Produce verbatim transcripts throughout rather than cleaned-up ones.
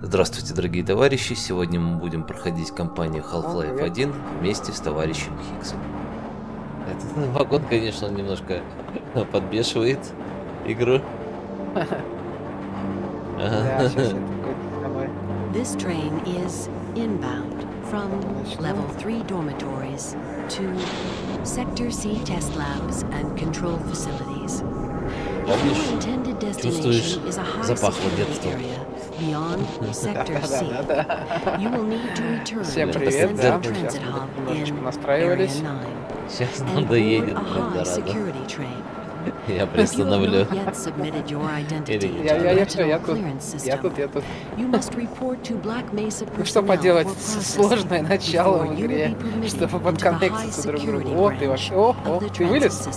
Здравствуйте, дорогие товарищи! Сегодня мы будем проходить кампанию Half-Life один вместе с товарищем Хиксом. Этот вагон, конечно, немножко подбешивает игру. This train is inbound from level three dormitories to sector C test labs and control facilities. Помнишь, чувствуешь запах вот детства. Всем привет, да, мы сейчас немножечко настраивались. Сейчас надо едет, я приостановлю. Я, я, я, я тут, я тут, я тут. Ну что поделать, сложное начало в игре, чтобы подконнектиться друг к другу. Вот ты ваш, о, о, ты вылез?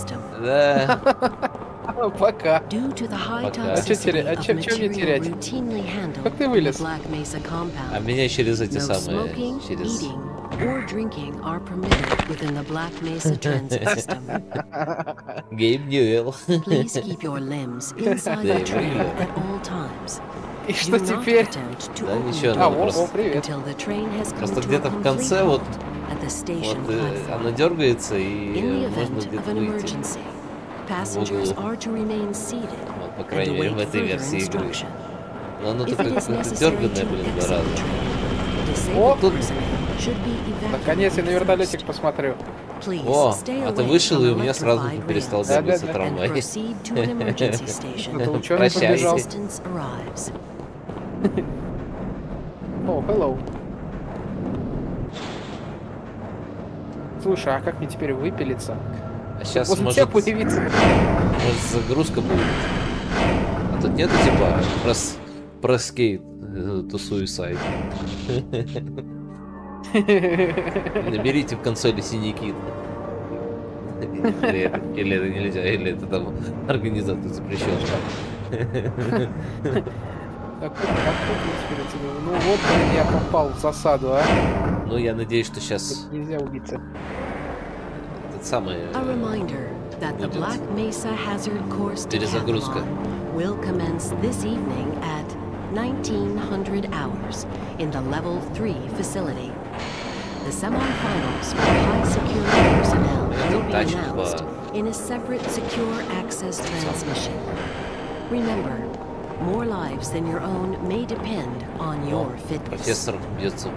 Да. Пока. А что терять? Как ты вылез? А меня через эти самые... через... Game Newell. И что теперь? Да ничего, надо просто... Просто где-то в конце вот... Вот она дергается и можно где-то выйти. Passengers are to remain seated and await further instruction. If it is necessary to exit the train, disabled person should be evacuated. О, а ты вышел, и у меня сразу перестал двигаться трамвай. Прощайся. О, hello. Слушай, а как мне теперь выпилиться? А сейчас может, может, может загрузка будет. А тут нету типа прос, проскейт to suicide. Наберите в консоли синяки. Или это, или это нельзя, или это там организатор запрещен. Ну вот я попал в засаду, а. Ну я надеюсь, что сейчас. Нельзя убиться. Самый, э, перезагрузка. Профессор бьется.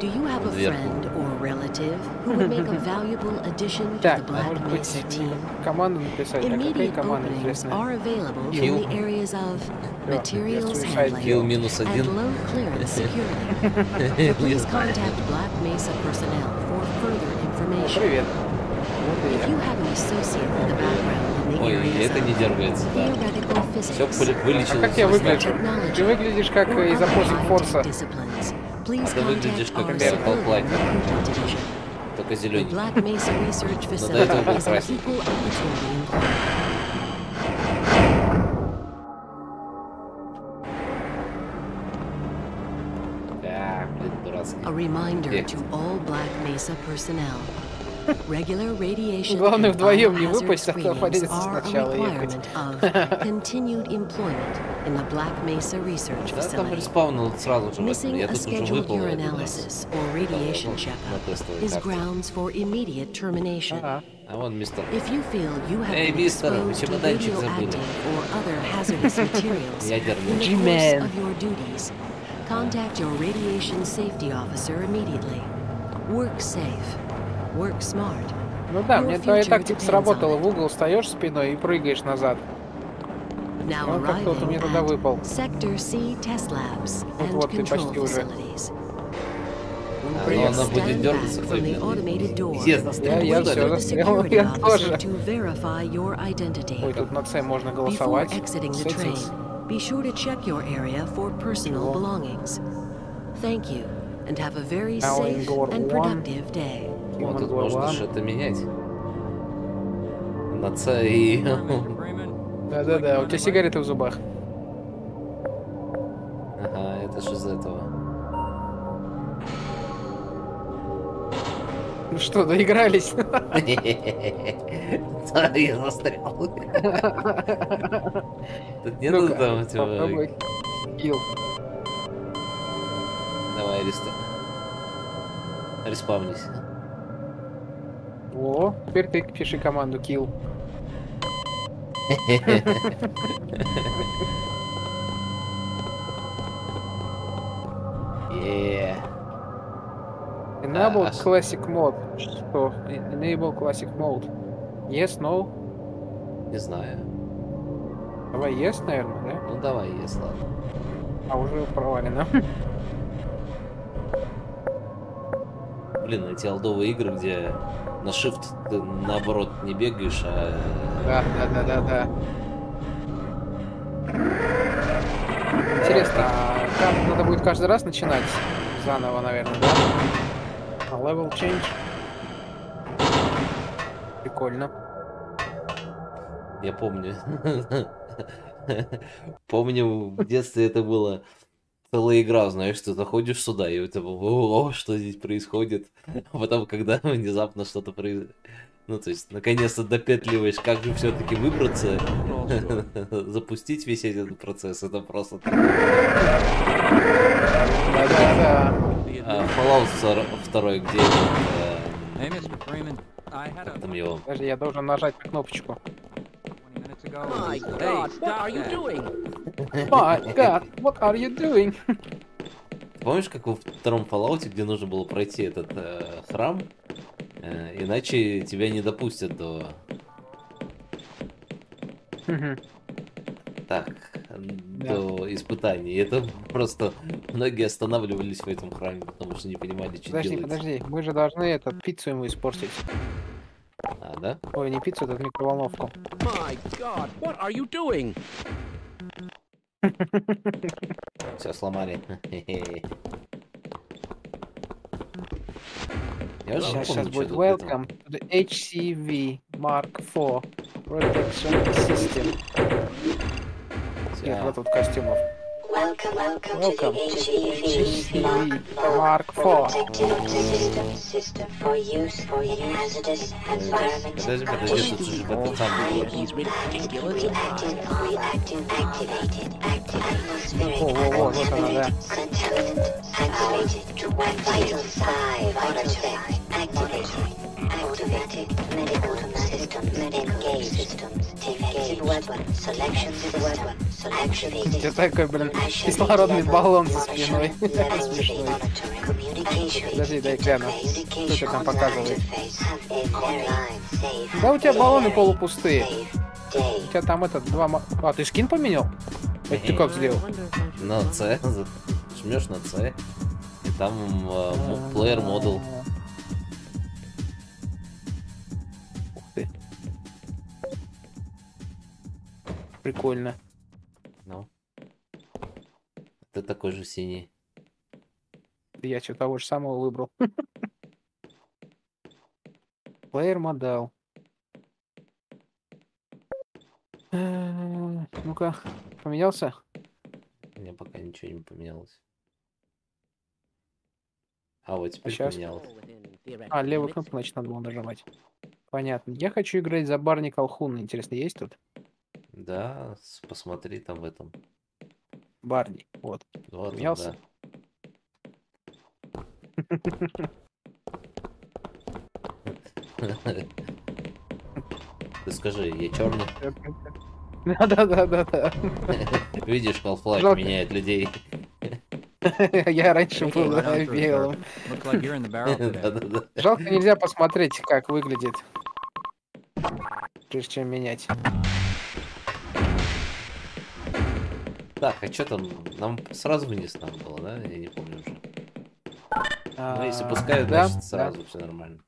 Do you have a friend or relative who would make a valuable addition to the Black Mesa team? Immediate openings are available in the areas of materials handling and low clearance security. Please contact Black Mesa personnel for further information. If you have an associate in the background in the areas of theoretical physics or technology or disciplines. Это выглядишь как Меркл Клайнер, только зелененький. Но до этого был красный. Да, блин, дурацкий. Главное вдвоем не выпасть, а то полезется сначала ехать. Да, там респаунул сразу же в этом. Я тут уже выпал на тестовой карте. А вон мистер. Эй, мистер, вы чемоданчик забыли. Ядерный. G-Man. Ну да, мне твоя тактика сработала. В угол встаешь спиной и прыгаешь назад. Вот как кто-то мне туда выпал. Вот, вот ты почти уже. Но она будет дергаться, кто именно. Я, я все застрял, я тоже. Ой, тут на С можно голосовать. Сетинг. О. Вот тут можно что-то менять. На Ц и... Да-да-да, у тебя сигареты в зубах. Ага, это что за этого? Ну что, доигрались? Да, я застрял. Тут нету там... Попробуй. Давай, ареста. Респавнись. О, теперь ты пиши команду kill. Enable classic mode. Что? Enable classic mode. Yes, no? Не знаю. Давай yes, наверное, да? Ну давай yes, ладно. А уже провалено. Блин, эти олдовые игры, где на shift ты наоборот не бегаешь, а... Да, да, да, да, да. Интересно, а надо будет каждый раз начинать заново, наверное, да? А level change. Прикольно. Я помню. Помню, в детстве это было... Целая игра, знаешь, ты заходишь сюда, и у тебя, о, что здесь происходит? А потом, когда внезапно что-то происходит... Ну, то есть, наконец-то допетливаешь, как же все-таки выбраться, запустить весь этот процесс, это просто... Fallout два, где... Как там его? Подожди, я должен нажать кнопочку. My God, what are you doing? My God, what are you doing? Помнишь, как во втором Fallout, где нужно было пройти этот э, храм, э, иначе тебя не допустят до... Так, да. До испытаний. Это просто многие останавливались в этом храме, потому что не понимали, что подожди, делать. Подожди, подожди, мы же должны это, пиццу ему испортить. А, да? Ой, не пиццу, это в микроволновку. My God, what are you doing? Все сломали. Я сейчас, помню, сейчас будет welcome to the эйч си ви Mark four Protection System. Нет, вот тут костюмов. Welcome, welcome, welcome to the Mark four system for use in hazardous environments. Ты такой, блин, кислородный баллон за спиной. Подожди, дай гляну. Что ты там показывает? Да у тебя баллоны полупустые. У тебя там этот два... А, ты скин поменял? Это ты как сделал? На C. Жмешь на C. И там плеер модул. Прикольно. Ну. Ты такой же синий. Я что, того же самого выбрал. Плеер модал. Ну-ка, поменялся? У меня пока ничего не поменялось. А вот теперь а поменялось. А, левую кнопку, значит, надо было нажимать. Понятно. Я хочу играть за Барни Колхуна. Интересно, есть тут? Да, посмотри там в этом. Барни, вот. Вот поменялся. Ты скажи, я черный? Да, да, да, да, да. Видишь, Half-Life меняет людей. Я раньше был белым. Жалко, нельзя посмотреть, как выглядит. Прежде чем менять. Так, а что там? Нам сразу вниз надо было, да? Я не помню уже. Ну, если пускают, да, значит, сразу да. Все нормально.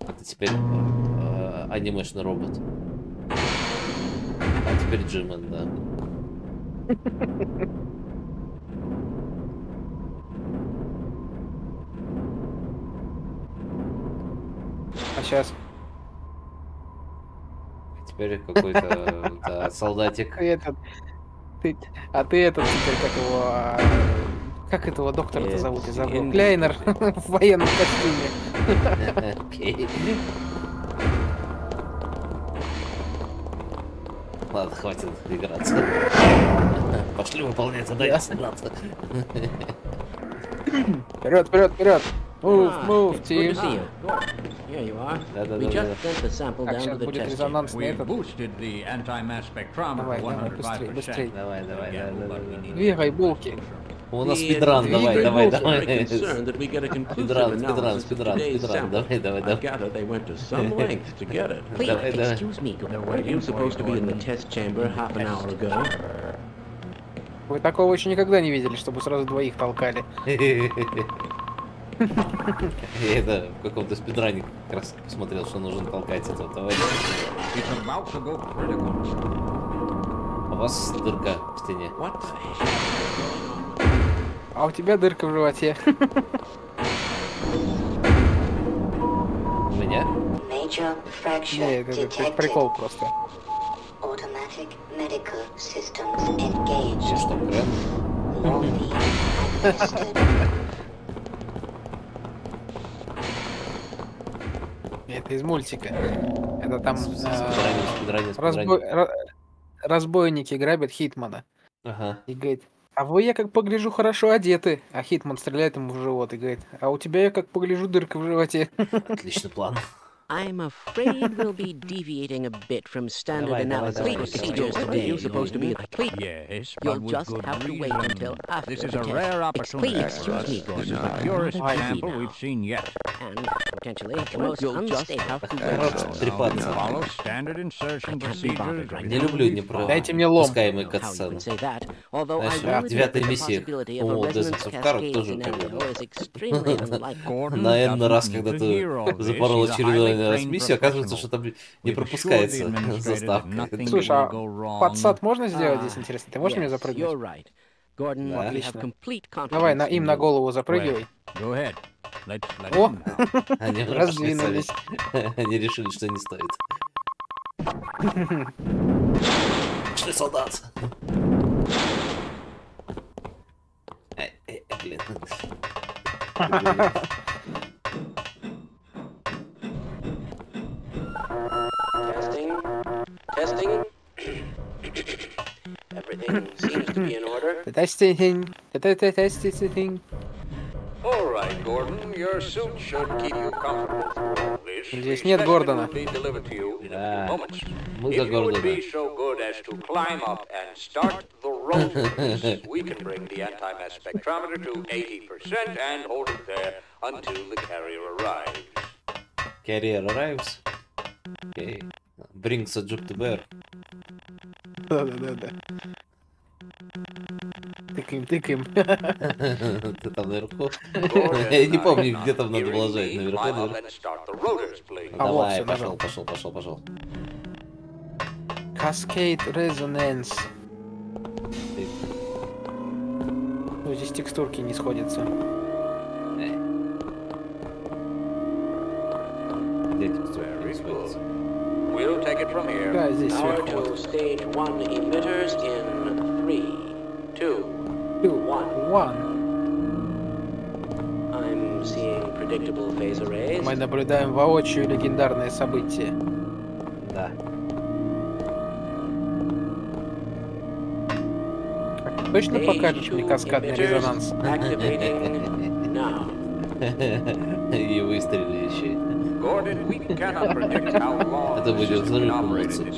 Это теперь э, анимешный робот. А теперь Джимон, да. А сейчас... Теперь какой-то да, солдатик. Этот, ты, а ты этот теперь как его. А, как этого доктора-то зовут? Я забыл. Kleiner в военном костюме. Okay. Ладно, хватит играться. пошли выполнять задание семнадцать. Вперед, вперед, вперед! Move, move, team! Here you are. We just sent the sample down to the test tube. We boosted the anti-mass spectrometer one hundred five percent. Давай, давай, давай. Двигай булки. У нас спидран, давай, давай, давай. Спидран, спидран, спидран, спидран, давай, давай, давай. Давай, давай. Вы такого еще никогда не видели, чтобы сразу двоих толкали. Это в каком-то спидране как раз посмотрел, что нужно толкать этого товарища. У вас дырка в стене. А у тебя дырка в животе. У меня? Нет, это прикол просто. И что, крен? Это из мультика. Это там... Разбойники грабят Хитмана. И говорит... А вы, я как погляжу, хорошо одеты. А Хитман стреляет ему в живот и говорит, а у тебя, я как погляжу, дырка в животе. Отличный план. I'm afraid we'll be deviating a bit from standard analysis procedures today. You're supposed to be complete. You'll just have to wait until after the test. Please excuse me, Gordon. You're the sample we've seen yet. And potentially the most unstable. Follow standard insertion procedures. Не люблю не про. Дайте мне лом. Пускаемый катсцены. Знаешь, девятая миссия. О, Дезенс оф Карт тоже. Наверное, раз когда ты запорола очередной миссию, оказывается, что там не пропускается заставка. Слушай, а подсад можно сделать здесь, интересно? Ты можешь мне запрыгнуть? Да. Отлично. Давай, на, им на голову запрыгивай. О! Они раздвинулись. Они решили, что не стоит. Пошли, солдат! Эй, эй, блин. Testing. Everything seems to be in order. Testing. Testing. All right, Gordon. Your suit should keep you comfortable. Здесь нет Гордона. Да. Мы за Гордона. Carrier arrives. Okay. Brings a job to bear. Да-да-да-да. Тыкаем, тыкаем. Ты там наверху? Я не помню, где там надо было жать. Наверху, наверху. Давай, пошел, пошел, пошел, пошел. Cascade Resonance. Ну, здесь текстурки не сходятся. Где текстурки не сходятся? We'll take it from here. Да, здесь сверху. Stage one emitters in three, two, one, one. I'm seeing predictable phase arrays. Мы наблюдаем воочию легендарное событие. Да. Точно покажешь мне каскадный резонанс? И выстрели еще. Это будет взрыв эмоций.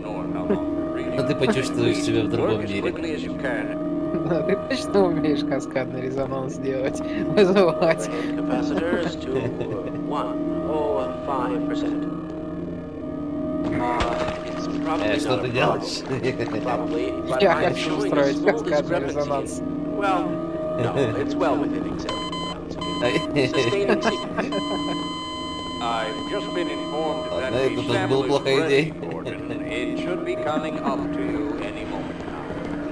Но ты почувствуешь себя в другом мире. Ты точно умеешь каскадный резонанс делать, вызывать. Э, что ты делаешь? Я хочу устроить каскадный резонанс. I've just been informed that the sample is ready, Gordon. It should be coming up to you any moment now.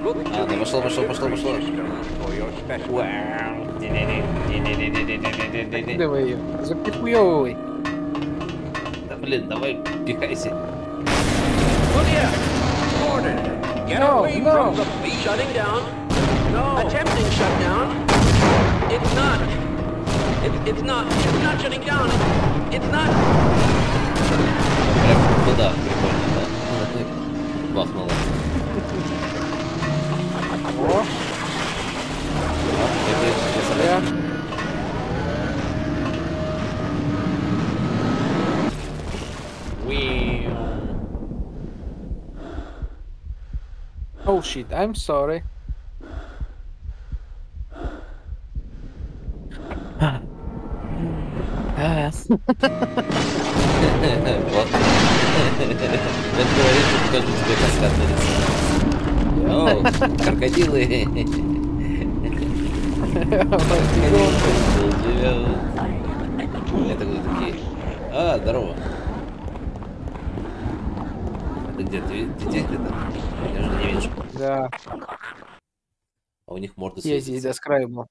Look to the delivery system for your special. Wow! Давай ее, запихуёвывай. Да блин, давай, пихайся. Gordon, get away from the beast. Shutting down. Attempting shutdown. It's not. It's not. It's not shutting down. It's not. Куда? Прикольно, да? Бахнуло. Oh shit, I'm sorry. Yes. Вот. Как говорится, покажу тебе каскад нарисовал. Йоу, крокодилы. Это вы такие. А, здорово. Ты где? Ты где-то? Я же не вижу. Да. А у них морда светится. Я здесь заскраивал.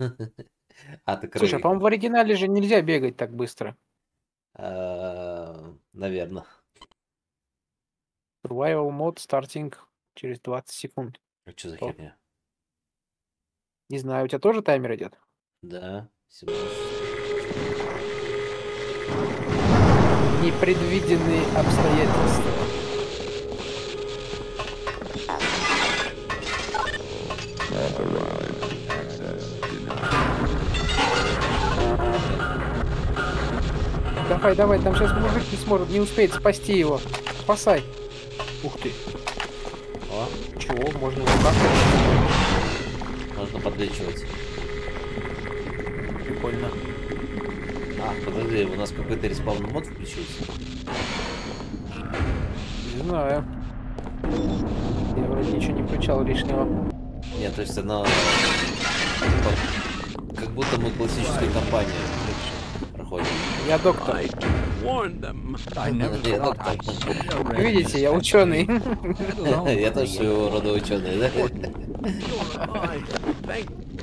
А, ты крылья. Слушай, а, по-моему, в оригинале же нельзя бегать так быстро. Наверное. Survival mode starting через двадцать секунд. А что за херня? Не знаю, у тебя тоже таймер идет? Да, непредвиденные обстоятельства. Давай, давай, там сейчас мужик не сможет, не успеет спасти его. Спасай. Ух ты. О, чего? Можно вот так? Можно подлечивать. Прикольно. А, подожди, у нас какой-то респаун мод включился. Не знаю. Я вроде ничего не включал лишнего. Нет, то есть она... Как будто мы классическую компанию проходим. Я доктор. Я доктор. Видите, я ученый. Я тоже своего рода ученый, да?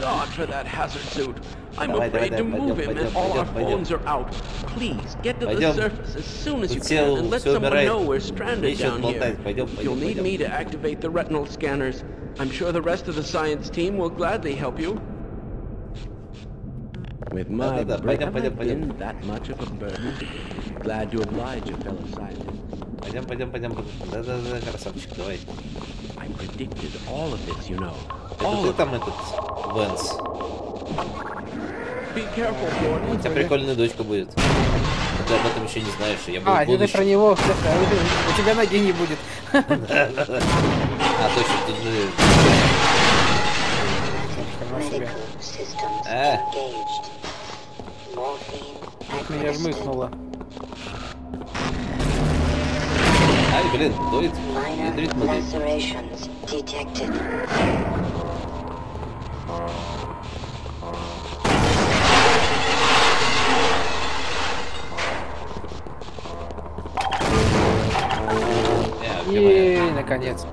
God for that hazard suit. I'm afraid to move him and all our phones are out. Please get to the surface as soon as you can and let someone know we're stranded down here. You'll need me to activate the retinal scanners. I'm sure the rest of the science team will gladly help you. With my brain, I've been that much of a burden. Glad to oblige a fellow scientist. Пойдем, пойдем, пойдем. Да-да-да, красавчик, давай. I predicted all of this, you know. Это ты там этот Венс. У тебя прикольная дочка будет. А ты об этом еще не знаешь, я буду. А, ты про него. У тебя ноги не будет. А точно тут же. Э. Меня жмыкнуло. Ай, блин, дует. Ядрит модель. И наконец.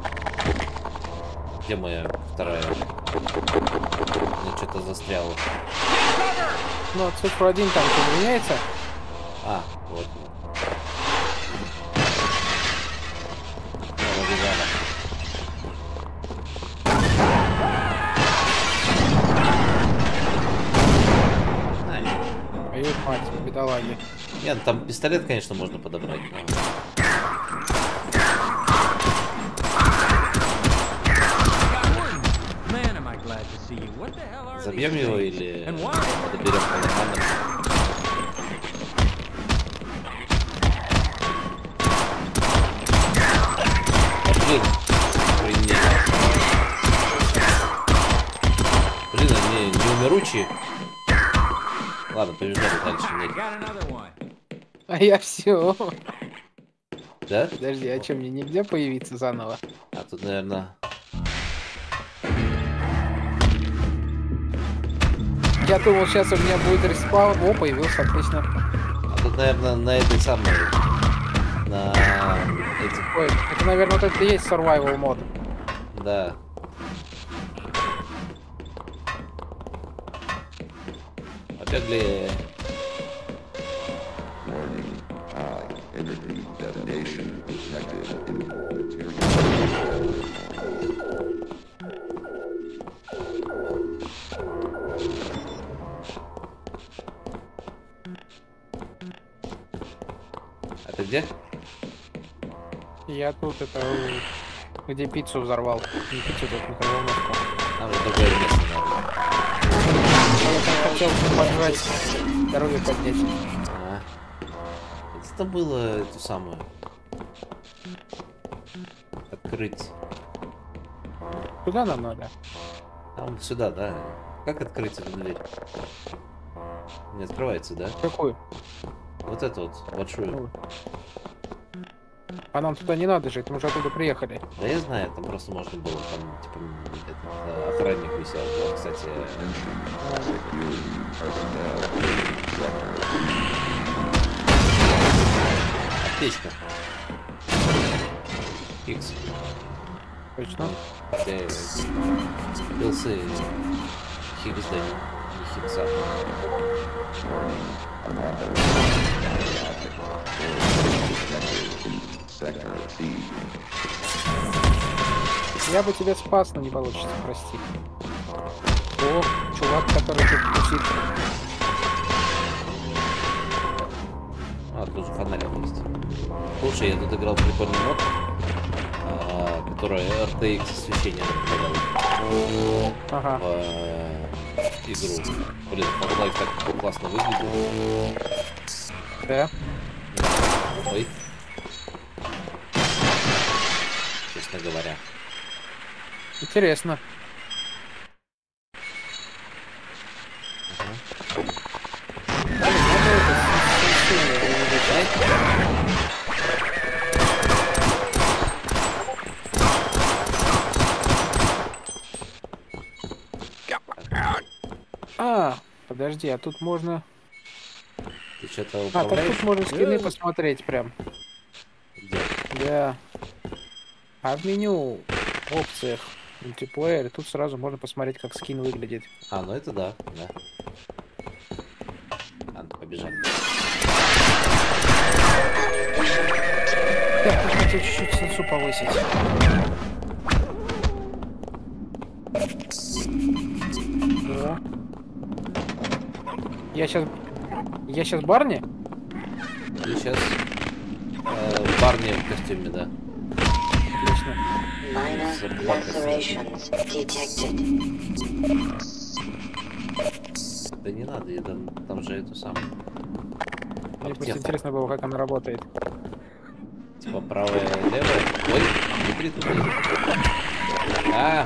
Где моя вторая? Она что-то застряла. Ну, от цифры один там поменяется. А, вот. Мать, бедолаги. Нет, там пистолет, конечно, можно подобрать. Забьем его или подберем поломанным? Блин, блин, блин, они не умиручие. Ладно, побеждали дальше. А я все. Да? Подожди, а чем мне нельзя появиться заново? А тут, наверное. Я думал, сейчас у меня будет респаун. О, появился, отлично. А тут, наверное, на этой самой. На этих. Ой, это, наверное, вот это и есть survival мод. Да. Бегли. А ты где? Я тут, это где пиццу взорвал. Не пиццу, тут микроволновку. Нам же другое место надо. Я хотел пожрать, здоровье поднять. А, это было эту самую. Открыть. Куда нам надо? Там сюда, да. Как открыть эту дверь? Не открывается, да? Какую? Вот эту вот, большую. А нам туда не надо жить, мы уже оттуда приехали. Да я знаю, там просто можно было, там, типа, этот, охранник висел, да, кстати. Аптечка. Хикс. Точно? Пилсы. Хикс, да, не Хикса. Я бы тебя спас, но не получится, прости. О, чувак, который тут кусит. А, тут же фонарик есть. Слушай, я тут играл прикольный мод, а, который эр ти экс освещение добавлял. Ага. В игру. Блин, Half-Life так классно выглядит. Да. Ой. Честно говоря. Интересно. Угу. Да, а, подожди, а тут можно... Ты что-то управляешь? А, так тут можно скины посмотреть прям. Где? Да. А в меню опциях мультиплеер, тут сразу можно посмотреть, как скин выглядит. А, ну это да, да. Ладно, побежали. Так, я хотел чуть-чуть сенсу повысить. Да. Я сейчас... Я сейчас Барни? Я сейчас... Э, Барни в костюме, да. Да не надо, я там, там же эту самую. Мне просто интересно было, как она работает. Типа правая, левая. Ой, не притупили. А!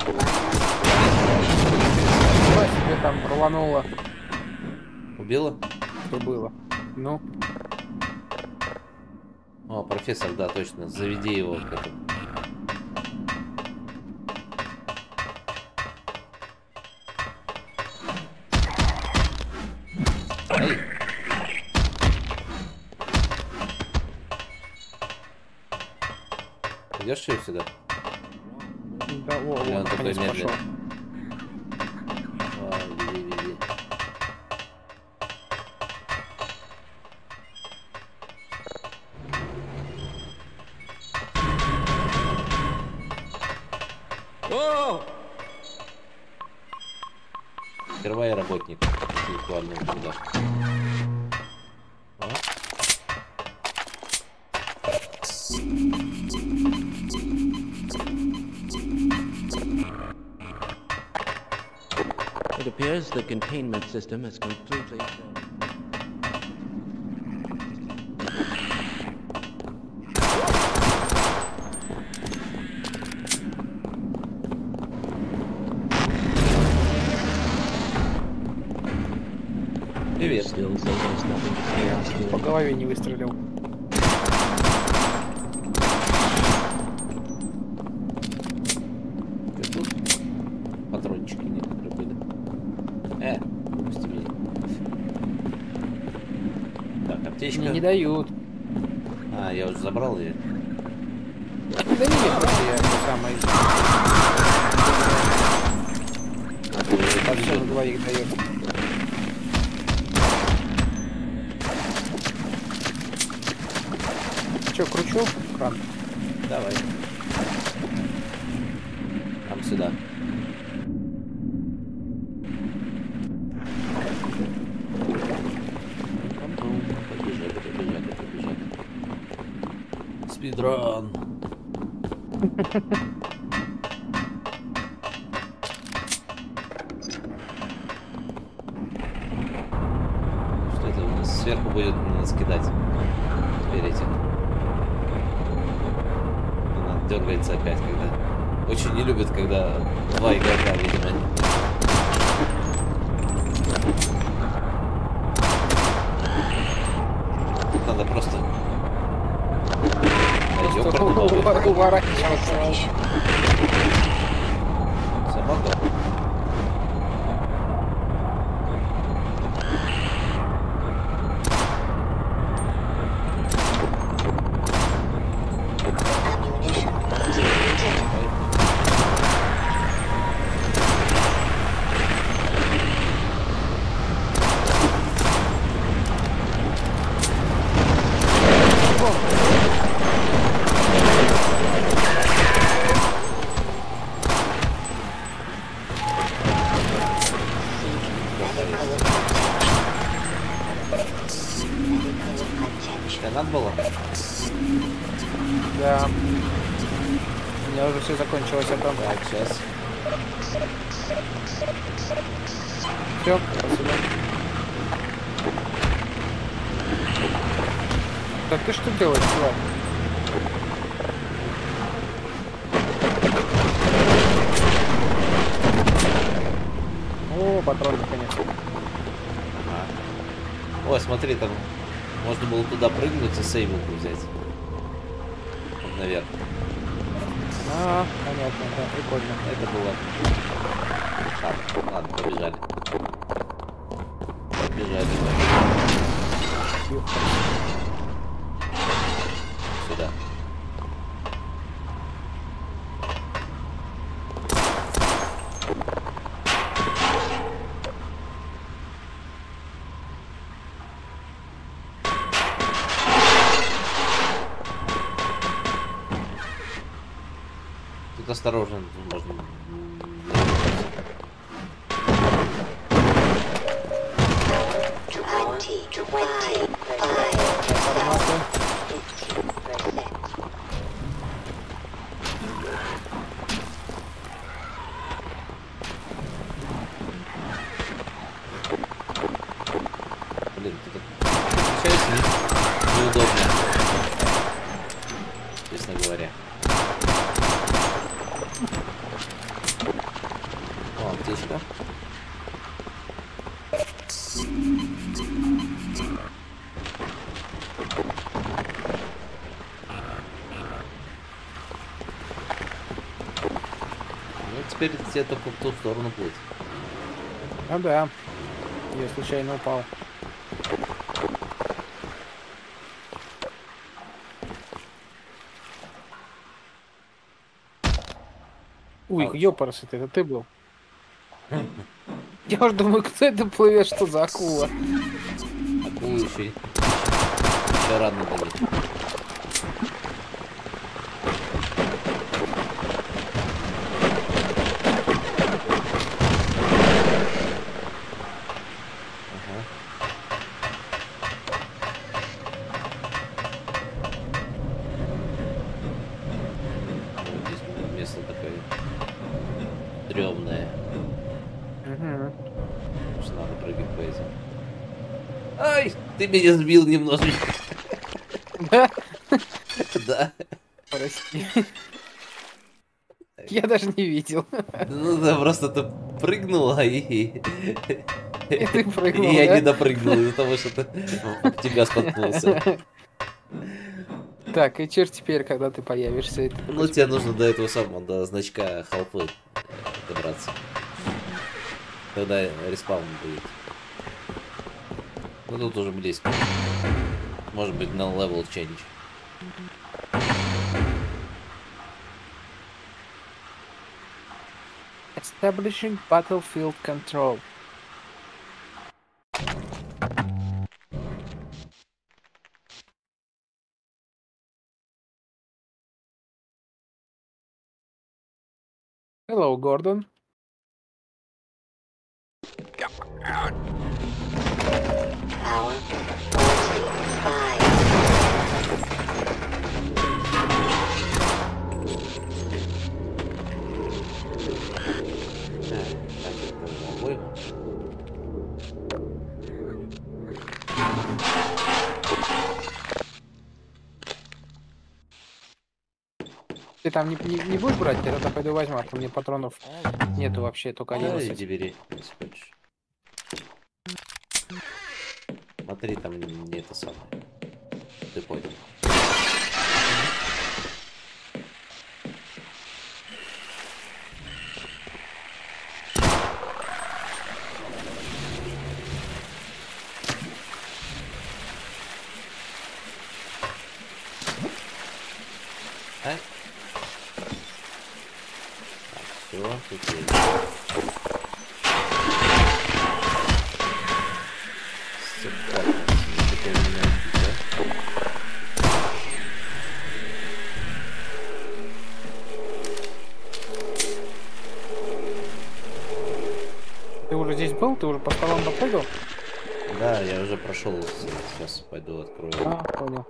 Давай себе там рвануло. Убило? Что было? Ну. О, профессор, да, точно. Заведи его к этому. Идешь ее сюда? Да, о, о, он такой медленный. О, беги, беги. О! Первый работник интеллектуального труда. The containment system is completely... Привет. По голове не выстрелил. Мне не дают. А, я уже забрал ее. Да не, просто я самый. Подсчет на двоих дает. Че, кручу? Кран. Давай. Там сюда. Дрон. Что это у нас сверху будет нас кидать? Теперь этих. Она дергается опять, когда... очень не любят, когда два игрока, видимо. Тут надо просто... Найдем уворачиваться. Самогон. Закончилось это. Так, сейчас. Все, спасибо. Так ты что делаешь, чувак? О, патроны, конечно. Ага. Ой, смотри, там можно было туда прыгнуть и сейвилку взять. Вот, наверх. А, понятно, да, прикольно. Это было. Так, ладно, побежали. Побежали. Сюда. Осторожно, можно. Блин, ты так получается неудобно, честно говоря. Аптечка. Ну теперь тебе только в ту сторону будет. А да. Я случайно упал. Уй, ёпарас, это ты был? Я уж думаю, кто это плывет, что за акула? Акула еще, еще рано было. Ты меня сбил немножечко. Да? Да. Прости. Я даже не видел. Ну да, просто ты прыгнула и... И ты прыгнул, и я да? не допрыгнул из-за того, что ты от тебя споткнулся. Так, и чер теперь, когда ты появишься... Ты ну тебе нужно до этого самого, до значка Half-Life добраться. Тогда респаун будет. Ну тут уже близко. Может быть на level change. Establishing battlefield control. Hello, Gordon. там не, не, не будешь брать, я тогда пойду возьму, а то мне патронов нету вообще, только один. Иди бери, если хочешь. Смотри, там не это самое. Ты понял. Ты уже по столам попрыгал? Да, я уже прошел. Сейчас пойду открою. А, понял.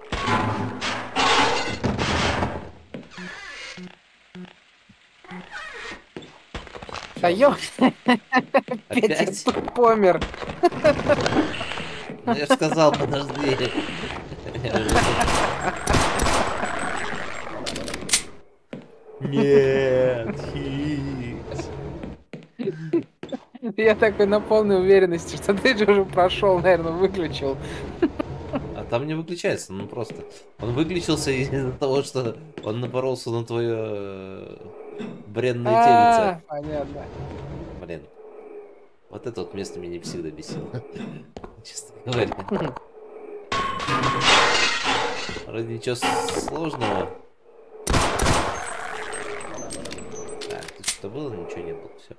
Да ёх! Опять я помер. Ну, я же сказал, подожди. Нет, Хикс. Я такой на полной уверенности, что ты же уже прошел, наверное, выключил. А там не выключается, ну просто. Он выключился из-за того, что он напоролся на твое бренное а -а -а, тельце. Понятно. Блин. Вот это вот место меня всегда бесило. Честно говоря. Вроде ничего сложного. А, тут что было, ничего не было, все.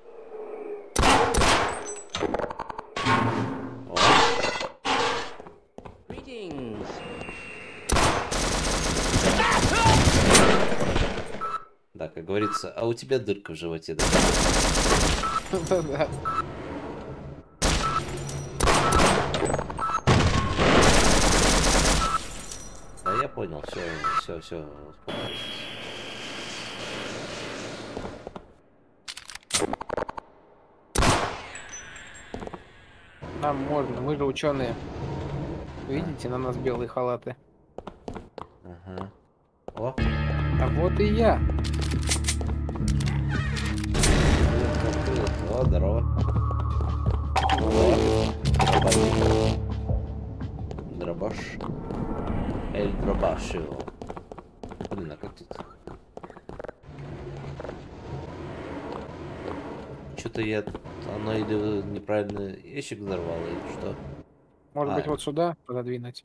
Да, как говорится, а у тебя дырка в животе, да? Да-да. Да, я понял, все, все, все. Нам можно, мы же ученые. Видите, на нас белые халаты. Ага. О. А вот и я. О, здорово. О, дробаш. Эль дробаш его. Блин, а как тут? Что-то я... Оно или неправильно ящик взорвало, или что? Может а, быть, вот сюда пододвинуть?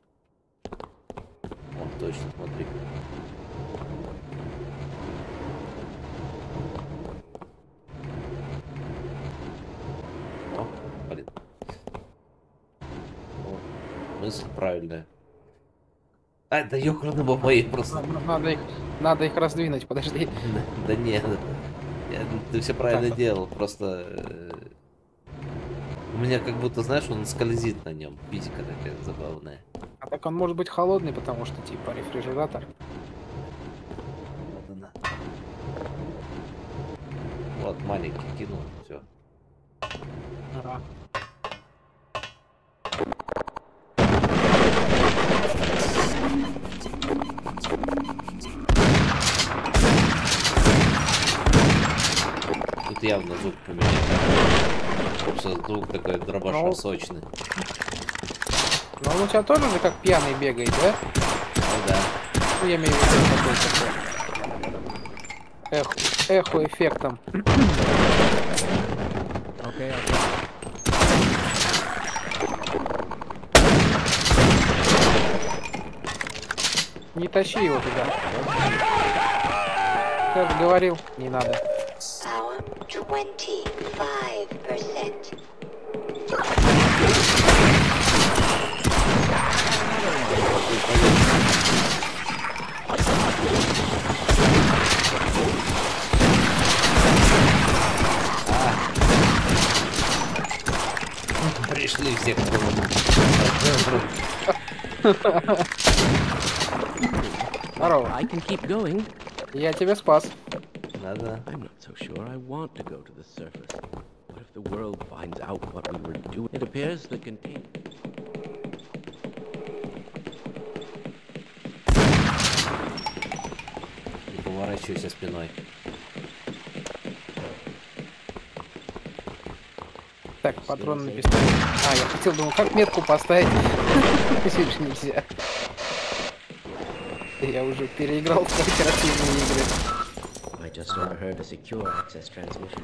Вот точно, смотри. О, блин. О, мысль правильная. А, да ёкарный бог мои просто. Надо их, надо их раздвинуть, подожди. Да нет. Я, ты все правильно делал, просто э, у меня как будто, знаешь, он скользит на нем, физика такая забавная. А так он может быть холодный, потому что типа рефрижератор. Вот она. Вот маленький кинул, все. Ага. Явно звук поменял. Просто звук такой дробаш ну, сочный. Ну он у тебя тоже же как пьяный бегает, да? Ну да. Ну, я имею в виду такой такой. Эхо эффектом. Окей, окей. Не тащи его туда. Я же говорил, не надо. twenty-five percent. Пришли все к вам. Здорово. I can keep going. Я тебя спас. Надо. I'm not so sure I want to go to the surface. What if the world finds out what we were doing? It appears the contain. поворачивайся спиной. Так, патроны на пистолет. А, я хотел, думал, как метку поставить. Сегодня нельзя. Я уже переиграл в кооперативные игры. I just overheard a secure access transmission.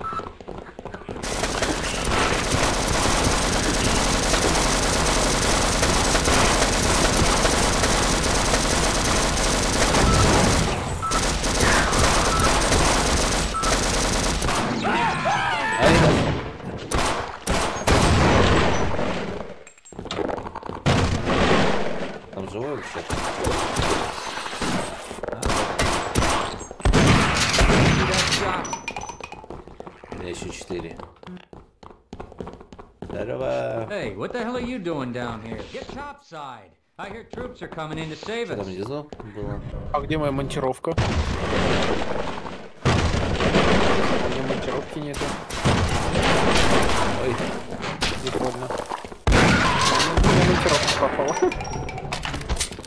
What the hell are you doing down here? Get topside. I hear troops are coming in to save us. А где моя монтировка? У меня монтировки нету. Ой, прикольно. У меня монтировка пропала.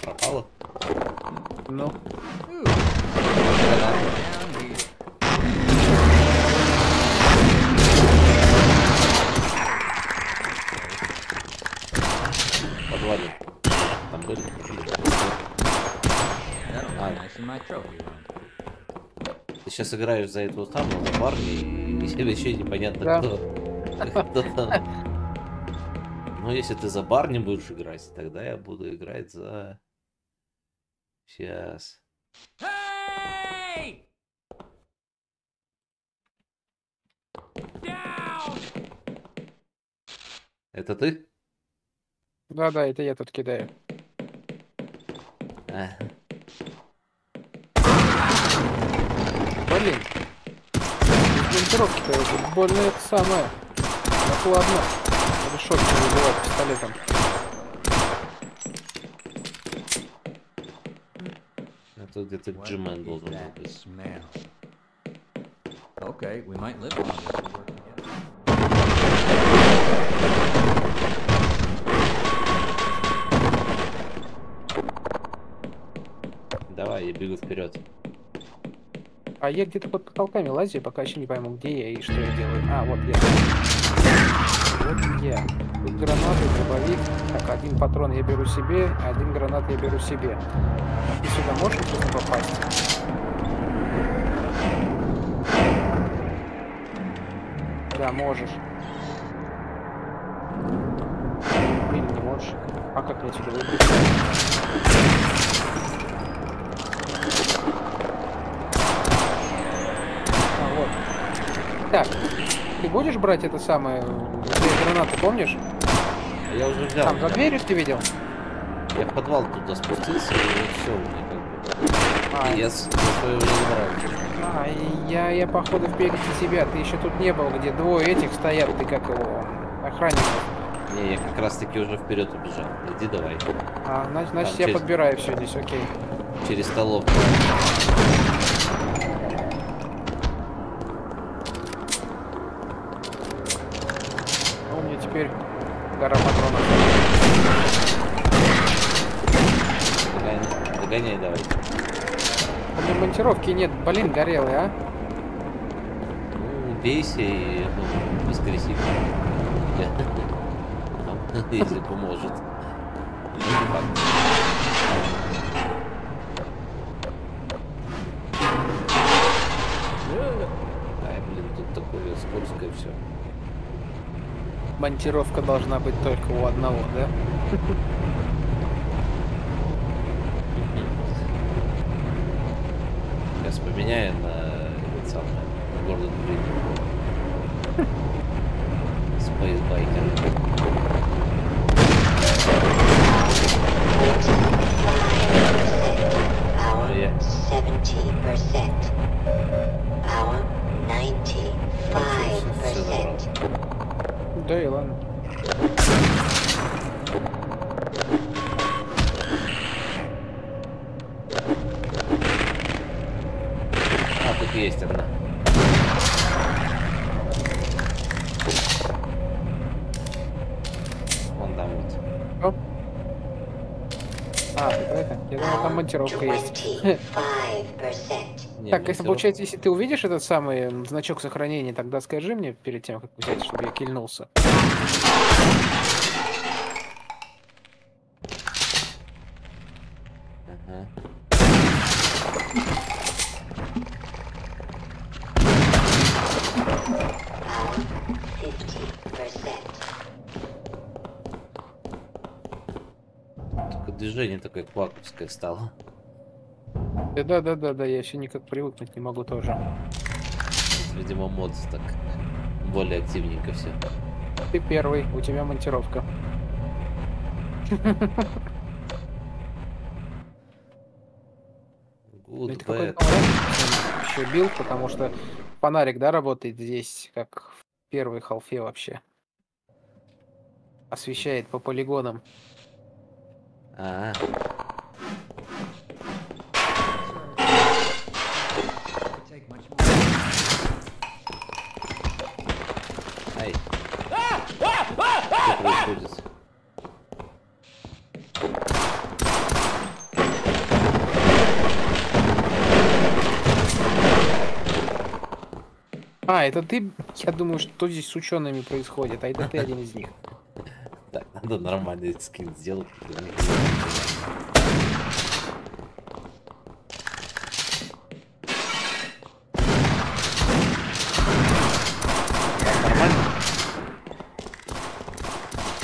Пропала? Ну. Ты сейчас играешь за эту там, за Барни, и тебе еще непонятно, да, кто. кто ну, если ты за Барни будешь играть, тогда я буду играть за... Сейчас. Hey! Это ты? Да-да, это я тут кидаю. А. Блин, монтировки-то это больно, это самое. Так ладно, решетки выбивать пистолетом. А тут где-то G-Man должен быть. Окей, мы можем жить. Давай, я бегу вперед. А я где-то под потолками лазю, пока еще не пойму, где я и что я делаю. А, вот я. Вот я. Тут гранаты, дробовик. Так, один патрон я беру себе, один гранат я беру себе. И сюда можно что-то попасть? Да, можешь. Или не можешь. А как я тебя выпущу? Так, ты будешь брать это самое, гранаты, помнишь? Я уже взял. Там за дверью ты видел? Я в подвал туда спустился, и все уже как бы. Я своего не брал. А, я, я походу впереди себя, ты еще тут не был, где двое этих стоят, ты как его, охранник. Не, я как раз таки уже вперед убежал, иди давай. А, значит, значит я через... подбираю все здесь, окей. Через столовку. Теперь гора патронов. Догоняй, догоняй давай. У меня монтировки нет, блин, горелый, а? Ну, бейся и ну, воскреси. Если поможет. Ай, блин, тут такое скользкое все. Монтировка должна быть только у одного, да? Сейчас поменяю на самое Gordon. Спейсбайкер. Да и ладно. А, тут есть одна. Вон там вот. Оп. А, это? Я думал, там монтировка есть. Не, так, если получается, если ты увидишь этот самый значок сохранения, тогда скажи мне перед тем, как взять, чтобы я кильнулся. Движение такое кваковское стало. Да, да, да, да, я еще никак привыкнуть не могу тоже. Видимо, мод так более активненько все. Ты первый, у тебя монтировка. Это какой-то еще бил, потому что фонарик, да, работает здесь, как в первой халфе вообще. Освещает по полигонам. А-а-а. Ай. Что происходит? А, это ты? Я думаю, что здесь с учеными происходит, а это ты один из них. Так, надо нормальный скин сделать. Нормально?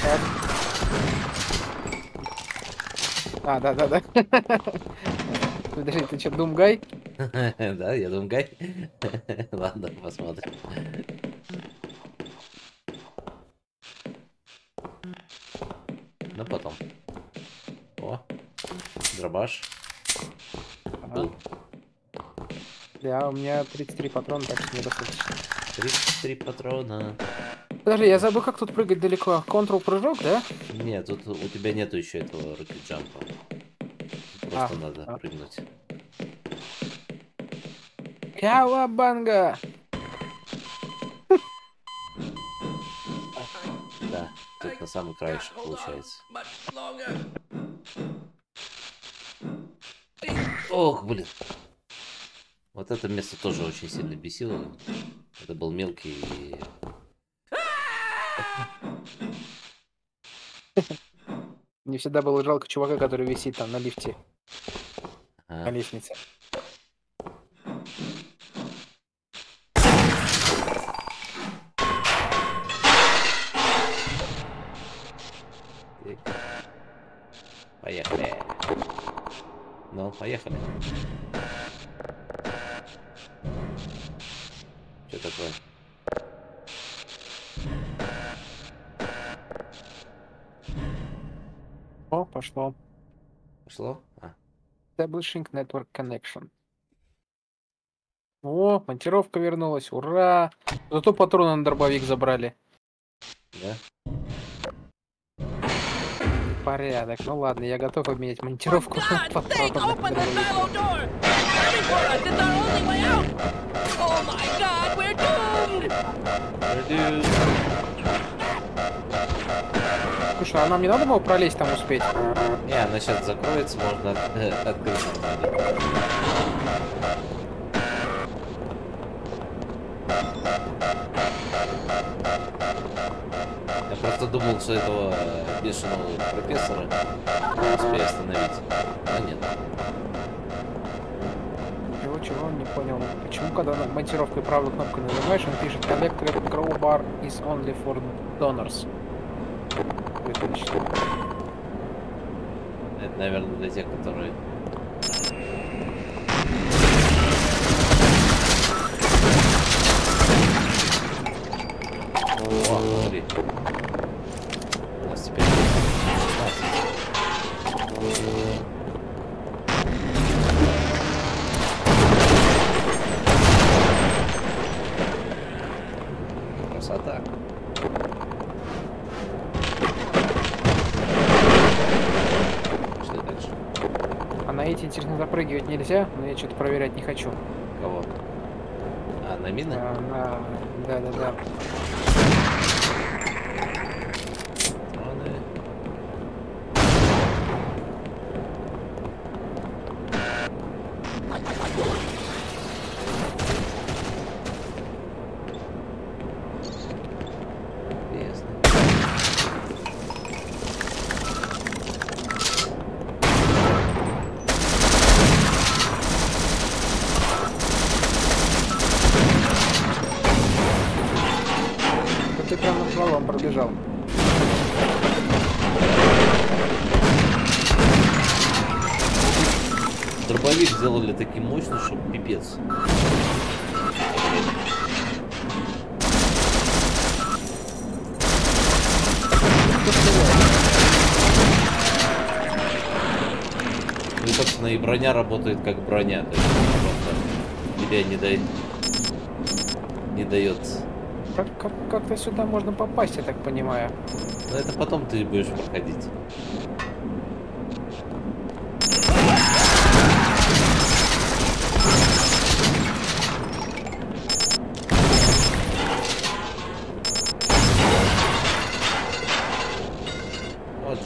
Так. А, да, да, да. Подожди, ты что, думгай? Да, я думгай. Ладно, посмотрим. Да потом. О, дробаш. Ага. Да, у меня тридцать три патрона, так что недостаточно. тридцать три патрона. Подожди, я забыл, как тут прыгать далеко. Контрол прыжок, да? Нет, тут у тебя нету еще этого рокетджампа. Просто а, надо а. прыгнуть. Кавабанга! На самый краешек получается. Ох, блин. Вот это место тоже очень сильно бесило. Это был мелкий. Мне всегда было жалко чувака, который висит там на лифте. А. На лестнице. Поехали. Ну, поехали. Что такое? О, пошло. Пошло? А. Establishing Network Connection. О, монтировка вернулась. Ура! Зато патроны на дробовик забрали. Да? Порядок. Ну ладно, я готов обменять монтировку. Слушай, а нам не надо было пролезть там успеть? Не, она сейчас закроется, можно открыть. Я просто думал, что этого бешеного профессора успею остановить, но нет. Чего, чего, не понял. Почему, когда над монтировкой правой кнопкой нажимаешь, он пишет Electric Crowbar is only for donors. Это, наверное, для тех, которые... О, смотри. У нас теперь шестнадцать. Красота. Что дальше? А на эти, интересно, запрыгивать нельзя, но я что-то проверять не хочу. Кого? А, на мины? А, на... Да, да, да. словам пробежал. Дробовик сделали таким мощным, что пипец. Ну, собственно, и броня работает как броня. Тебя не дает. Не дается. Как, как, как-то сюда можно попасть, я так понимаю. Но это потом ты будешь проходить.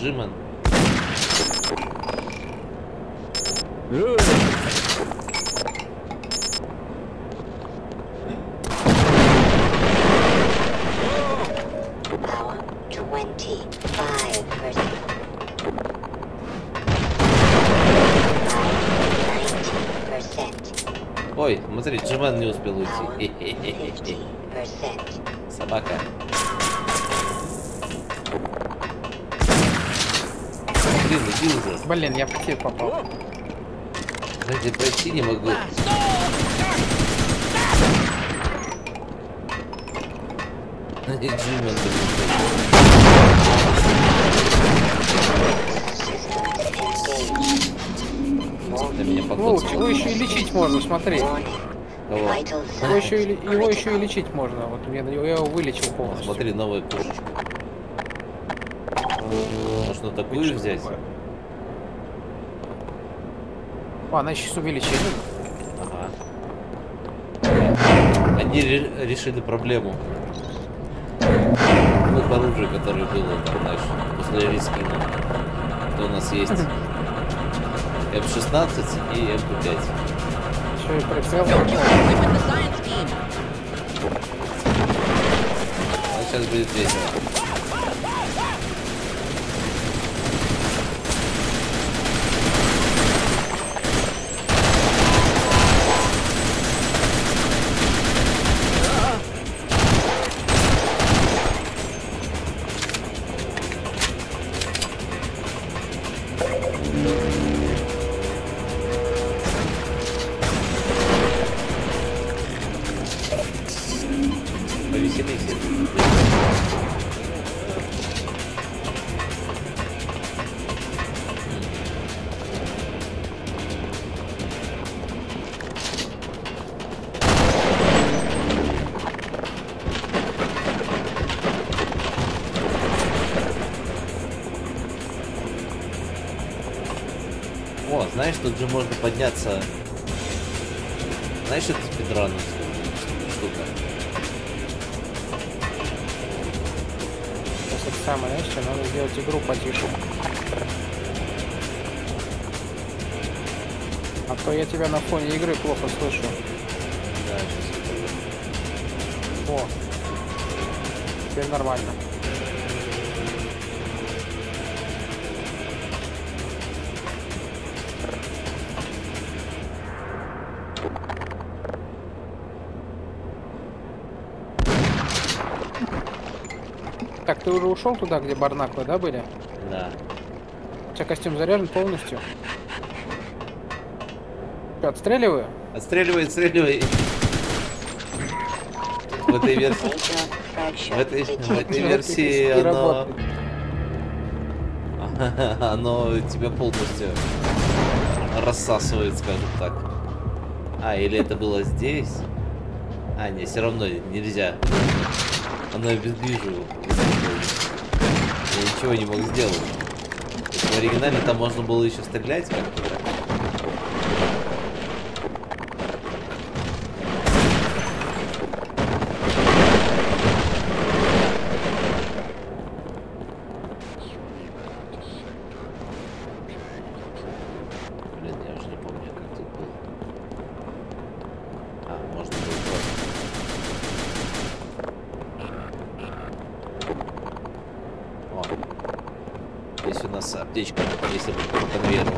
Джимон. Ой, смотри, Джимон не успел уйти. Собака. Блин, я в тех попал. Знаете, пройти не могу. Джимон, ну, его еще и лечить можно, смотри. Кого? Его еще и, его еще и лечить можно. Вот я, я его вылечил полностью. Смотри, новая кошечка. Можно такую же взять? А, она еще с увеличением. Ага. Они ре решили проблему. Вот оружие, которое было там дальше, после риски. Что у нас есть? эм шестнадцать и эм пять. Еще и прицел. А сейчас будет весело. Знаешь, тут же можно подняться. Знаешь, это спидран штука. Сейчас это самое, знаешь, что надо сделать игру потише. А то я тебя на фоне игры плохо слышу. Да, сейчас. О, теперь нормально. Так, ты уже ушел туда, где барнаклы, да, были? Да. У тебя костюм заряжен полностью? Что, отстреливаю? Отстреливай, отстреливай. В этой версии... В этой версии оно... Оно тебя полностью рассасывает, скажем так. А, или это было здесь? А, не, все равно нельзя. Оно обездвиживало. Я ничего не мог сделать. В оригинале там можно было еще стрелять как-то. Блин, я уже не помню, как тут было. А, можно было просто. Здесь у нас аптечка, если бы по конвейеру.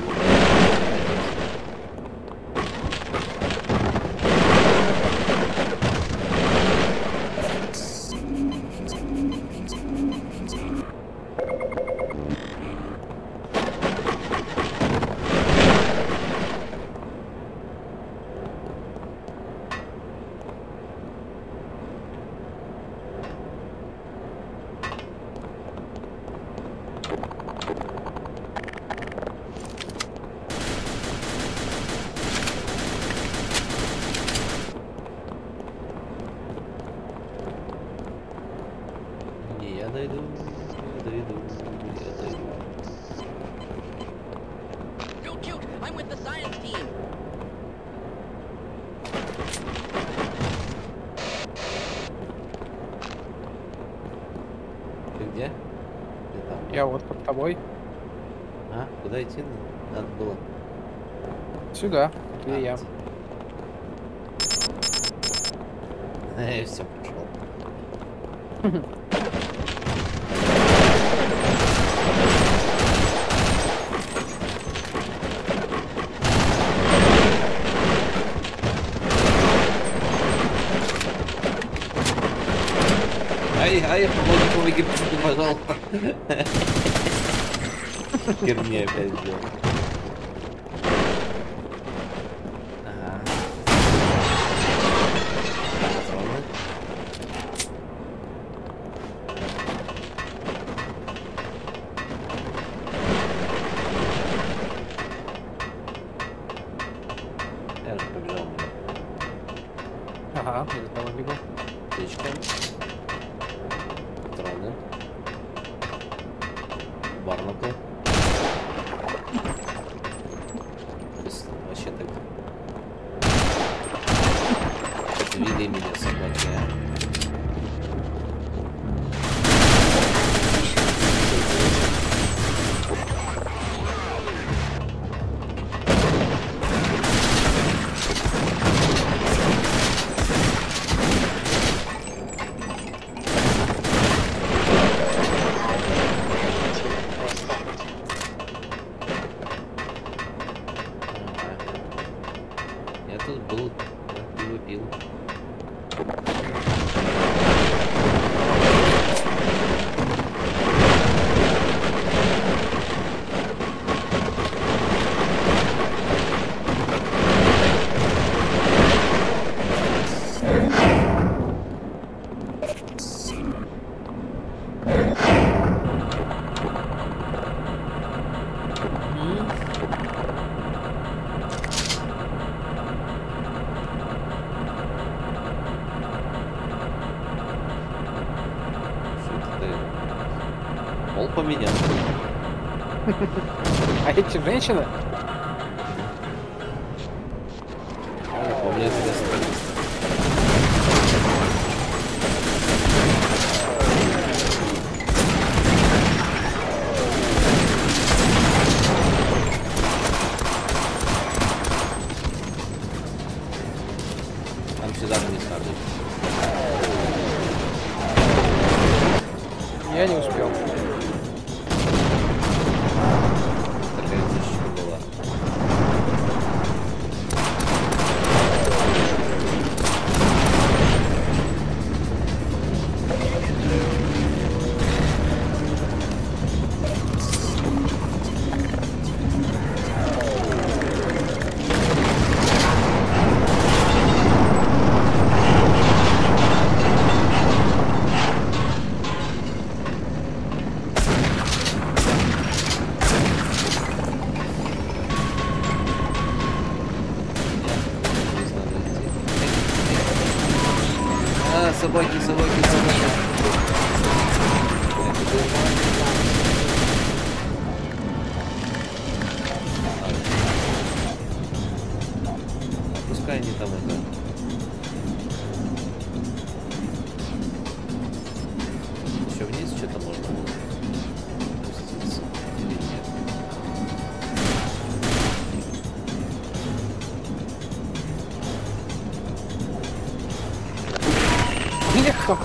дойду, я дойду, я дойду. Ты где? Ты там? Я вот под тобой. А, куда идти надо было? Сюда, где а, я. Эй, все, пошел. Ай, ай, помоги, пожалуйста. Херня опять сделал. А эти женщины? Там сюда не сажать. Я не успел.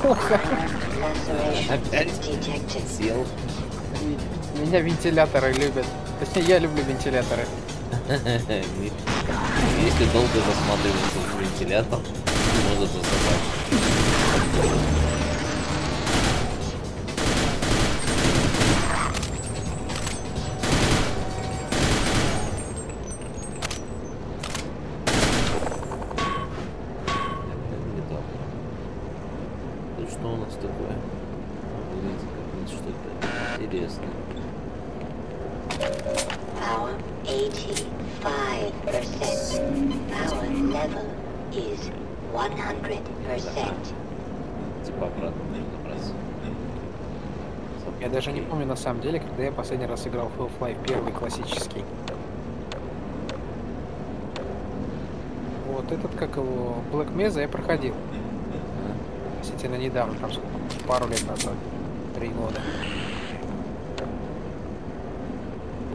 Ха-ха-ха. Опять сел. Меня вентиляторы любят. Точнее, я люблю вентиляторы. Если долго засматриваться в вентилятор, можно засыпать. Типа обратно нужно брать. Я даже не помню на самом деле, когда я последний раз играл в Half-Life первый классический. Вот этот, как его, Black Mesa я проходил. Действительно недавно, там сколько, пару лет назад, три года.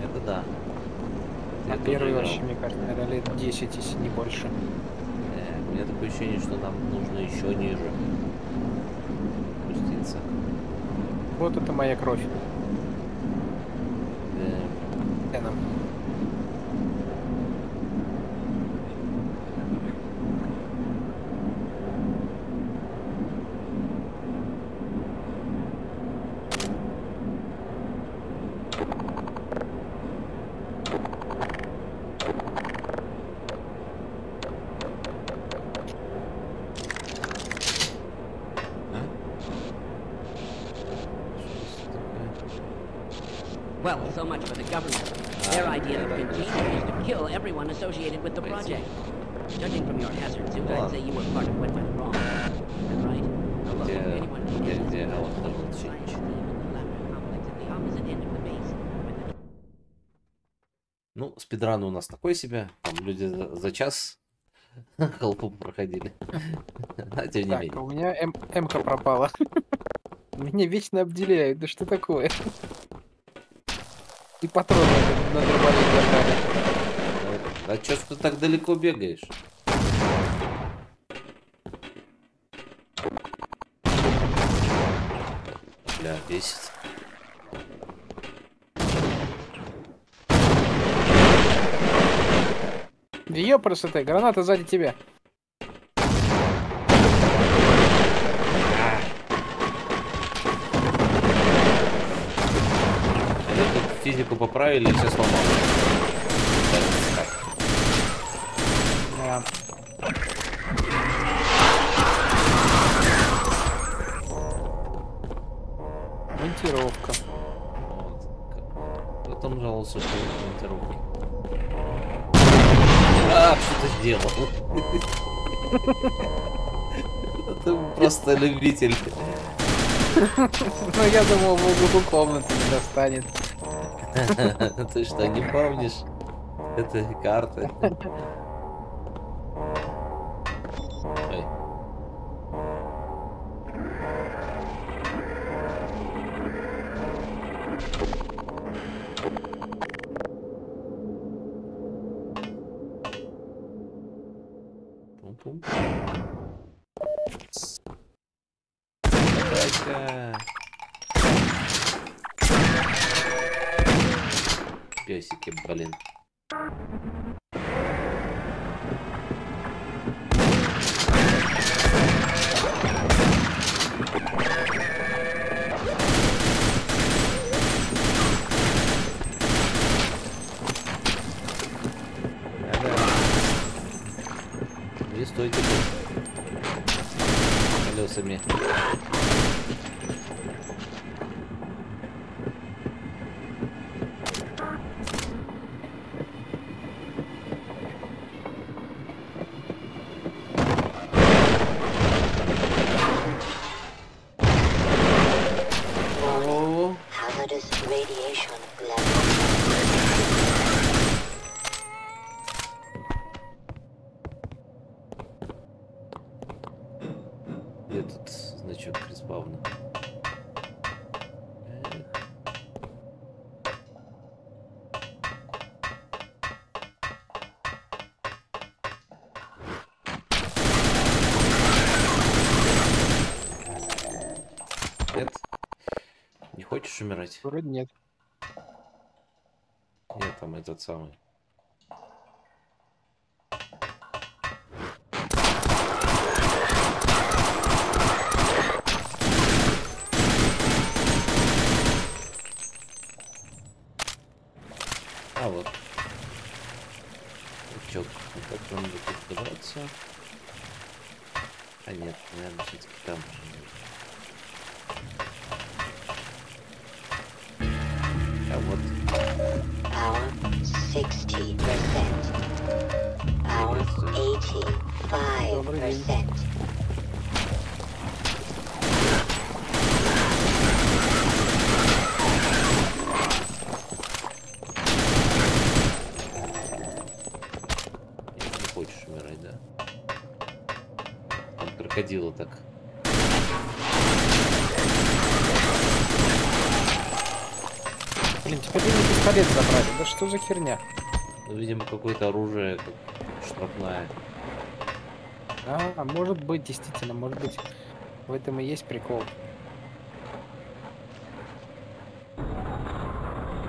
Это да. А это первый вообще, мне кажется, наверное, лет десять, если не больше. У меня такое ощущение, что нам нужно еще ниже спуститься. Вот это моя кровь. Да. Эном. Ну, спидран у нас такой себе, там люди за, за час халпу проходили. А тем не менее. У меня эмка пропала. Меня вечно обделяют, да что такое? И патроны на дробовик закали. А чё ты так далеко бегаешь? Бля, бесит. Ёпрст ты, граната сзади тебя. Физику поправили и все сломали. Да. Монтировка. Потом жаловался, что это монтировка. А, что ты сделал? Ты просто любитель. Ну, я думал, в углу комнаты не достанет. Ты что, не помнишь? Это карты. Песики, блин. Не стойте колесами. Умирать вроде нет. Нет, там этот самый. А вот. Чё, как же надо тут добраться? А нет, наверное, все-таки там. шестьдесят процентов. заводила так. Блин, теперь мне пистолет забрали. Да что за херня? Ну, видимо, какое-то оружие как штрафное. А, а может быть, действительно, может быть, в этом и есть прикол.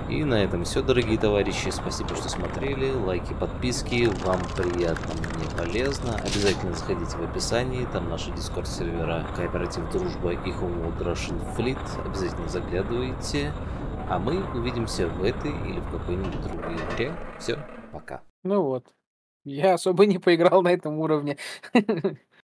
И на этом все, дорогие товарищи. Спасибо, что смотрели. Лайки, подписки. Вам приятно, мне полезно. Обязательно заходите в описании. Там наши дискорд-сервера Кооператив Дружба и Homeworld Russian Fleet. Обязательно заглядывайте. А мы увидимся в этой или в какой-нибудь другой игре. Все, пока. Ну вот. Я особо не поиграл на этом уровне.